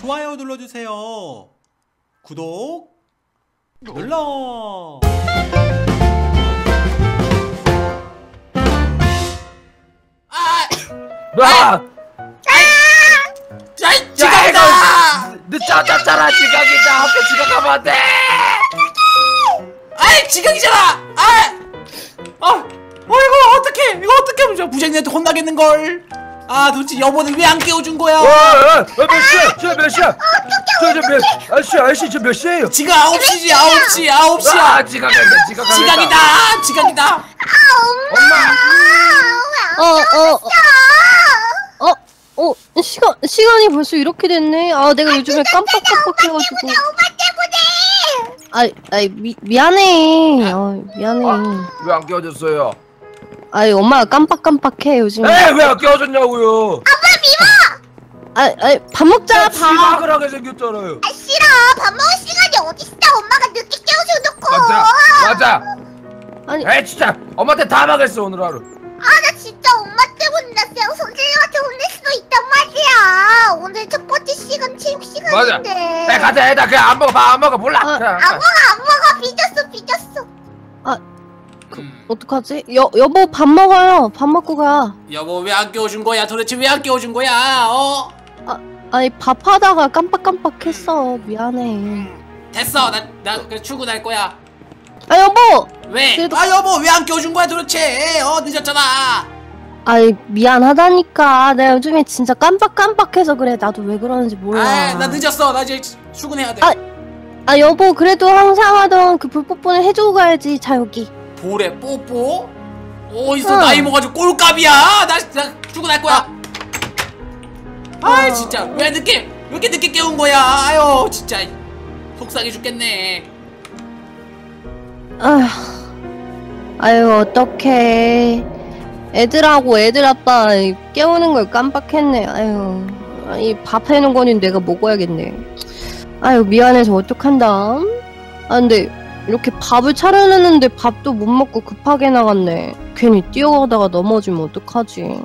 좋아요 눌러주세요. 구독 눌러. 지각이다. 늦었잖아. 지각이다. 학교 지각하면 안 돼. 아이 지각이잖아. 이거 어떻게? 이거 어떻게 하면 부장님한테 혼나겠는 걸? 아 도대체 여보는 왜 안 깨워준 거야? 몇 시야? 몇 시야? 아저씨 저 몇 시예요? 지금 9시지 9시 9시야. 지각이다. 엄마. 시간이 벌써 이렇게 됐네. 아 내가 요즘에 깜빡깜빡해가지고. 엄마 때문에. 미안해. 미안해. 왜 안 깨워줬어요? 아이 엄마가 깜빡깜빡해 요즘. 에이 왜 안 깨워줬냐고요? 아빠 미워. 밥 먹자. 밥 시각하게 생겼잖아요. 아 싫어. 밥 먹을 시간이 어딨어. 엄마가 늦게 깨워줘놓고. 맞아. 아니. 에이 진짜 엄마한테 다 막했어 오늘 하루. 아 나 진짜 엄마 때문에 나 선생님한테 혼낼 수도 있단 말이야. 오늘 첫 번째 시간 체육 시간인데. 맞아. 에이 가자. 나 그냥 안 먹어. 밥 안 먹어. 몰라. 안 먹어. 삐졌어. 어떡하지? 여보 밥 먹어요. 밥 먹고 가. 여보 왜 안 깨워준 거야? 도대체 왜 안 깨워준 거야? 아니 밥 하다가 깜빡했어. 미안해. 됐어. 나 그래 출근할 거야. 아 여보. 왜? 그래도... 아 여보 왜 안 깨워준 거야 도대체? 늦었잖아. 아이 미안하다니까. 내가 요즘에 진짜 깜빡해서 그래. 나도 왜 그러는지 몰라. 아 나 늦었어. 나 이제 출근해야 돼. 아 여보 그래도 항상 하던 그 불뽀뽀는 해주고 가야지. 자 여기. 볼에 뽀뽀? 어디서 나이 먹어가지고 꼴값이야! 나 출근할 거야! 아이 진짜 왜 이렇게 늦게 깨운 거야? 아유 진짜 속상해 죽겠네. 아유 어떡해. 애들하고 애들 아빠 깨우는 걸 깜빡했네. 아유 이 밥 해놓은 거는 내가 먹어야겠네. 아유 미안해서 어떡한다. 아 근데 이렇게 밥을 차려놨는데 밥도 못 먹고 급하게 나갔네. 괜히 뛰어가다가 넘어지면 어떡하지.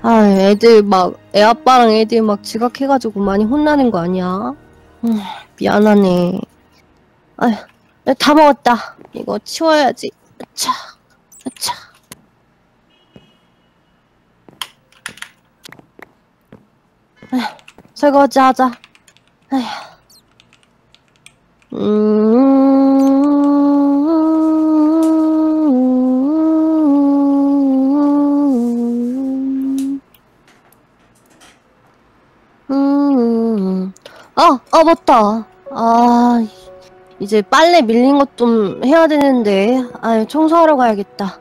아 애들 막 애아빠랑 애들 막 지각해가지고 많이 혼나는 거 아니야? 미안하네. 아휴 다 먹었다. 이거 치워야지. 아차. 아휴 설거지 하자. 아휴 맞다. 아, 이제 빨래 밀린 것 좀 해야 되는데. 아유, 청소하러 가야겠다.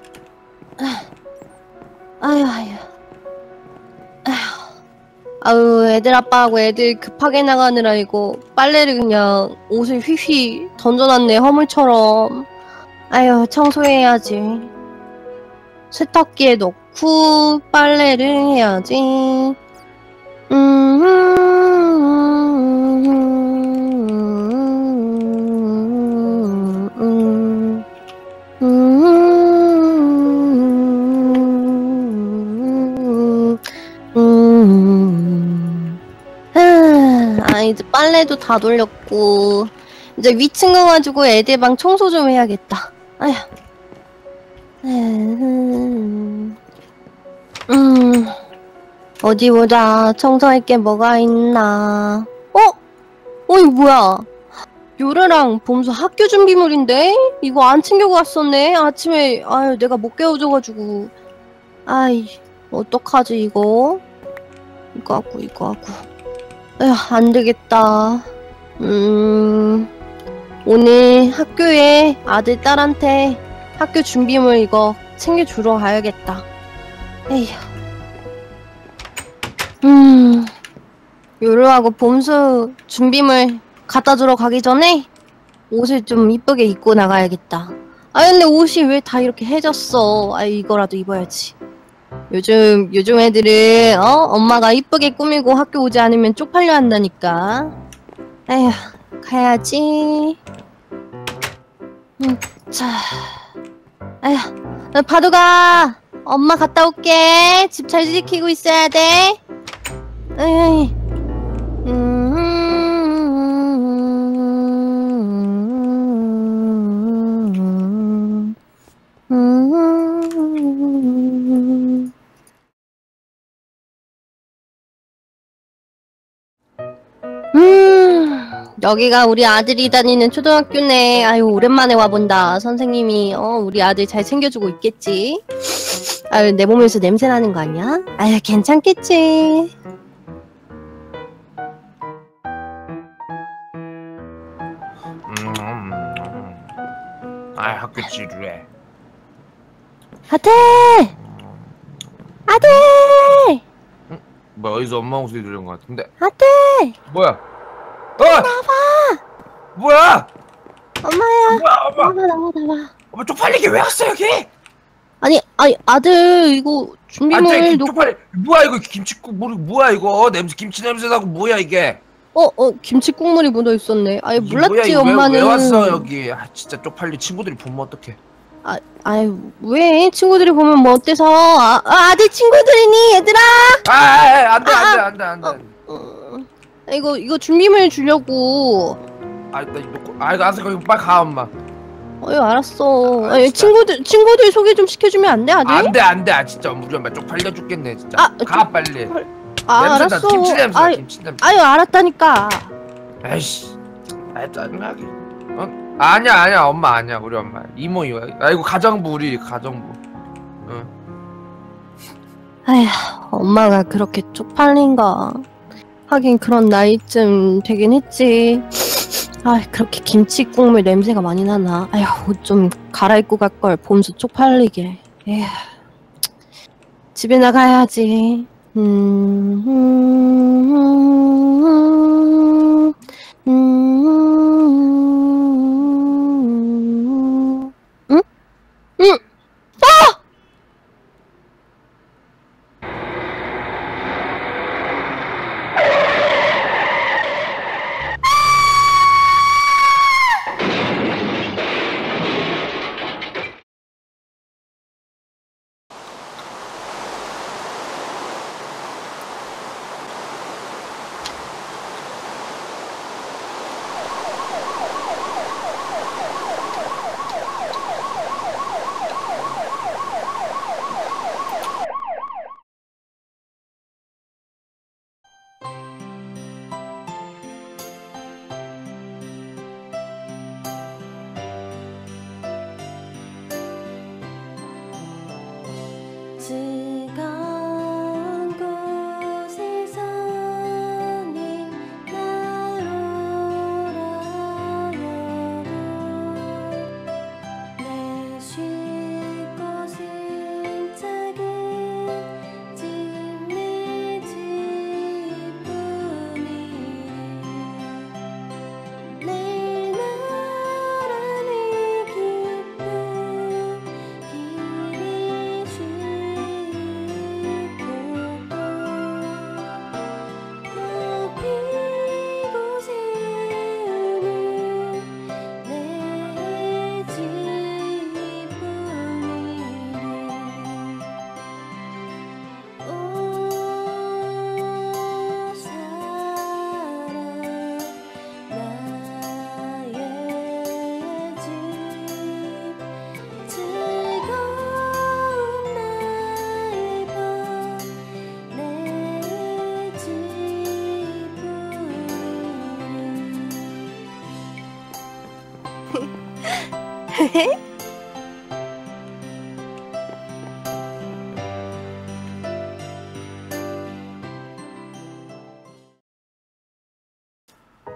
아유 애들 아빠하고 애들 급하게 나가느라 이거 빨래를 그냥 옷을 휘휘 던져놨네 허물처럼. 아유 청소해야지. 세탁기에 넣고 빨래를 해야지. 이제 빨래도 다 돌렸고 이제 위층 가가지고 애들 방 청소 좀 해야겠다. 아휴. 어디 보자. 청소할 게 뭐가 있나. 이거 뭐야? 요루랑 봄수 학교 준비물인데? 이거 안 챙겨고 갔었네. 아침에 아유 내가 못 깨워줘가지고. 아이 어떡하지 이거? 이거 하고. 에휴, 안 되겠다. 오늘 학교에 아들, 딸한테 학교 준비물 이거 챙겨주러 가야겠다. 에휴. 요루하고 봄수 준비물 갖다 주러 가기 전에 옷을 좀 이쁘게 입고 나가야겠다. 아, 근데 옷이 왜 다 이렇게 해졌어. 아, 이거라도 입어야지. 요즘 애들은 엄마가 이쁘게 꾸미고 학교 오지 않으면 쪽팔려 한다니까. 에휴 가야지. 자, 에휴 바둑아 엄마 갔다 올게. 집 잘 지키고 있어야 돼. 에이. 여기가 우리 아들이 다니는 초등학교네. 아유, 오랜만에 와본다. 선생님이 우리 아들 잘 챙겨주고 있겠지? 아유, 내 몸에서 냄새 나는 거 아니야? 아유, 괜찮겠지. 아이, 학교 지루해. 아들! 아들! 응? 뭐야, 어디서 엄마 목소리 들은 것 같은데? 아들! 뭐야? 나와! 뭐야? 엄마야. 뭐야, 엄마. 나와. 엄마 쪽팔리게 왜 왔어 여기? 아니 아들 이거 준비물 쪽팔리. 뭐야 이거 김치국물 뭐야 이거 냄새 김치 냄새 나고 뭐야 이게? 김치 국물이 묻어 있었네. 아니 몰랐지 엄마는. 왜 왔어 여기? 아 진짜 쪽팔리 친구들이 보면 어떡해? 아유 왜 친구들이 보면 뭐 어때서? 아들 친구들이니 얘들아? 안 돼. 이거 준비물 주려고. 이거 안 생각해. 빨리 가 엄마. 알았어. 친구들 소개 좀 시켜주면 안 돼? 안 돼. 진짜 우리 엄마 쪽팔려 죽겠네 진짜. 가 빨리. 알았어. 김치 냄새. 아유 알았다니까. 에이씨. 짜증나게. 아니야 엄마 아니야 우리 엄마 이모 이거. 이거 가정부 우리 가정부. 응. 아휴 엄마가 그렇게 쪽팔린가. 하긴 그런 나이쯤 되긴 했지. 아 그렇게 김치 국물 냄새가 많이 나나. 아휴 옷 좀 갈아입고 갈걸. 봄수 쪽팔리게. 에휴 집에 나가야지.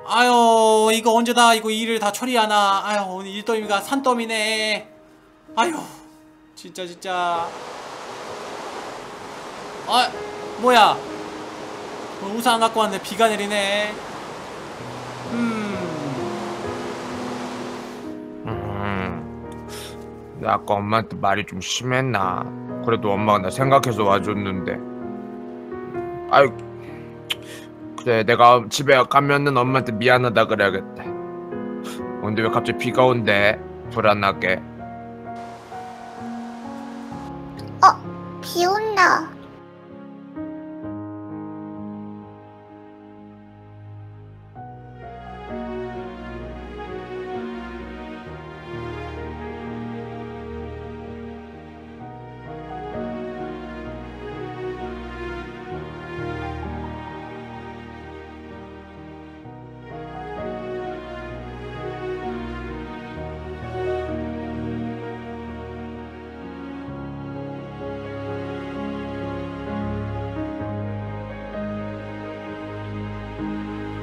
아유 이거 언제다 이거 일을 다 처리하나. 아유 오늘 일더미가 산더미네. 아유 진짜 아 뭐야 우산 안 갖고 왔는데 비가 내리네. 나 아까 엄마한테 말이 좀 심했나. 그래도 엄마가 나 생각해서 와줬는데. 아유 그래 내가 집에 가면은 엄마한테 미안하다 그래야겠다. 근데 왜 갑자기 비가 온대 불안하게.